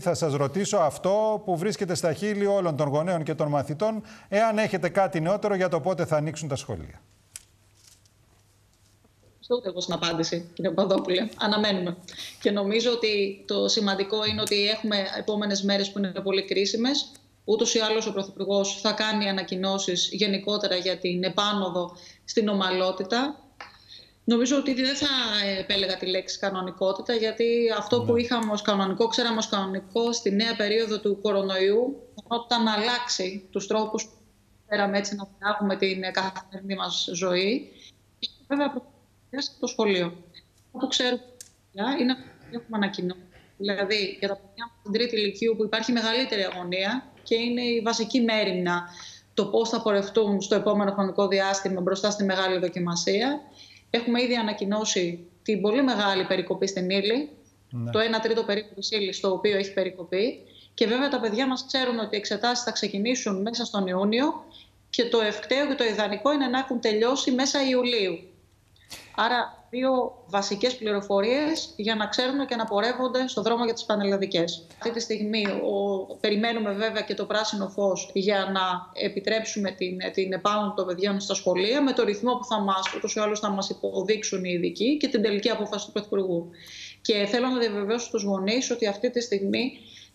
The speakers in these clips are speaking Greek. Θα σας ρωτήσω αυτό που βρίσκεται στα χείλη όλων των γονέων και των μαθητών, εάν έχετε κάτι νεότερο για το πότε θα ανοίξουν τα σχολεία. Ούτε εγώ στην απάντηση, κύριε Παπαδόπουλε. Αναμένουμε. Και νομίζω ότι το σημαντικό είναι ότι έχουμε επόμενες μέρες που είναι πολύ κρίσιμες. Ούτως ή άλλως ο Πρωθυπουργός θα κάνει ανακοινώσεις γενικότερα για την επάνωδο στην ομαλότητα. Νομίζω ότι δεν θα επέλεγα τη λέξη κανονικότητα, γιατί αυτό που είχαμε ως κανονικό, ξέραμε ως κανονικό στη νέα περίοδο του κορονοϊού, όταν αλλάξει τους τρόπους που φέραμε έτσι να φτιάχνουμε την καθημερινή μας ζωή. Και βέβαια προβληματιάζεται το σχολείο. Αυτό ξέρουμε είναι αυτό που έχουμε ανακοινώσει. Δηλαδή για τα παιδιά μας στην τρίτη ηλικίου που υπάρχει μεγαλύτερη αγωνία και είναι η βασική μέριμνα το πώς θα πορευτούν στο επόμενο χρονικό διάστημα μπροστά στη μεγάλη δοκιμασία. Έχουμε ήδη ανακοινώσει την πολύ μεγάλη περικοπή στην ύλη, ναι. Το 1/3 περίπου της ύλης, το οποίο έχει περικοπεί. Και βέβαια τα παιδιά μας ξέρουν ότι οι εξετάσεις θα ξεκινήσουν μέσα στον Ιούνιο και το ευκταίο και το ιδανικό είναι να έχουν τελειώσει μέσα Ιουλίου. Άρα δύο βασικές πληροφορίες για να ξέρουν και να πορεύονται στον δρόμο για τις πανελλαδικές. Αυτή τη στιγμή περιμένουμε βέβαια και το πράσινο φως για να επιτρέψουμε την επάνωδο των παιδιών στα σχολεία με το ρυθμό που θα μας υποδείξουν οι ειδικοί και την τελική απόφαση του Πρωθυπουργού. Και θέλω να διαβεβαιώσω τους γονείς ότι αυτή τη στιγμή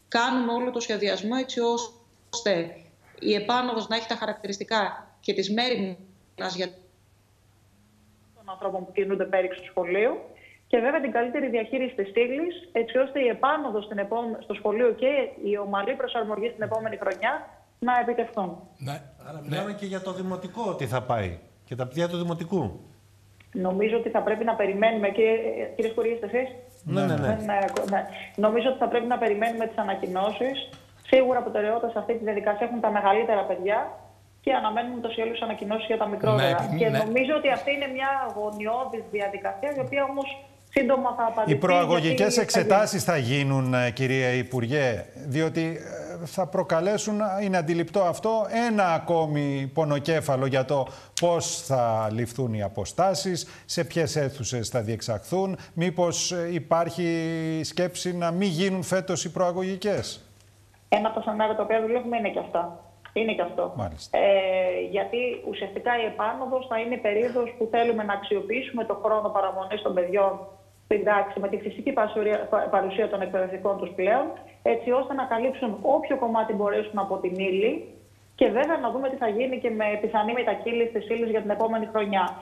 κάνουμε όλο το σχεδιασμό έτσι ώστε η επάνωδος να έχει τα χαρακτηριστικά και τις μέριμνας για ανθρώπων που κινούνται πέριξ του σχολείου και βέβαια την καλύτερη διαχείριση της στήλης, έτσι ώστε η επάνωδος στο σχολείο και η ομαλή προσαρμογή στην επόμενη χρονιά να επιτευχθούν. Ναι. Άρα μιλάμε και για το δημοτικό ότι θα πάει και τα παιδιά του δημοτικού. Νομίζω ότι θα πρέπει να περιμένουμε και... Κύριε Κορυγής, εσείς. Ναι. Νομίζω ότι θα πρέπει να περιμένουμε τις ανακοινώσεις. Σίγουρα προτεραιότητα σε αυτή τη διαδικασία έχουν τα μεγαλύτερα παιδιά. Και αναμένουμε τόσο όλους ανακοινώσεις για τα μικρότερα. Ναι, και νομίζω ότι αυτή είναι μια αγωνιώδης διαδικασία, η οποία όμως σύντομα θα απαντηθεί. Οι προαγωγικές εξετάσεις θα γίνουν, κυρία Υπουργέ, διότι θα προκαλέσουν, είναι αντιληπτό αυτό, ένα ακόμη πονοκέφαλο για το πώς θα ληφθούν οι αποστάσεις, σε ποιες αίθουσες θα διεξαχθούν, μήπως υπάρχει σκέψη να μην γίνουν φέτος οι προαγωγικές. Ένα από τα σενάρια τα οποία δουλεύουμε είναι και αυτά. Είναι και αυτό. Γιατί ουσιαστικά η επάνωδος θα είναι η περίοδος που θέλουμε να αξιοποιήσουμε το χρόνο παραμονής των παιδιών στην τάξη με τη φυσική παρουσία των εκπαιδευτικών τους πλέον, έτσι ώστε να καλύψουν όποιο κομμάτι μπορέσουν από την ύλη και βέβαια να δούμε τι θα γίνει και με πιθανή μετακύληση της ύλης για την επόμενη χρονιά.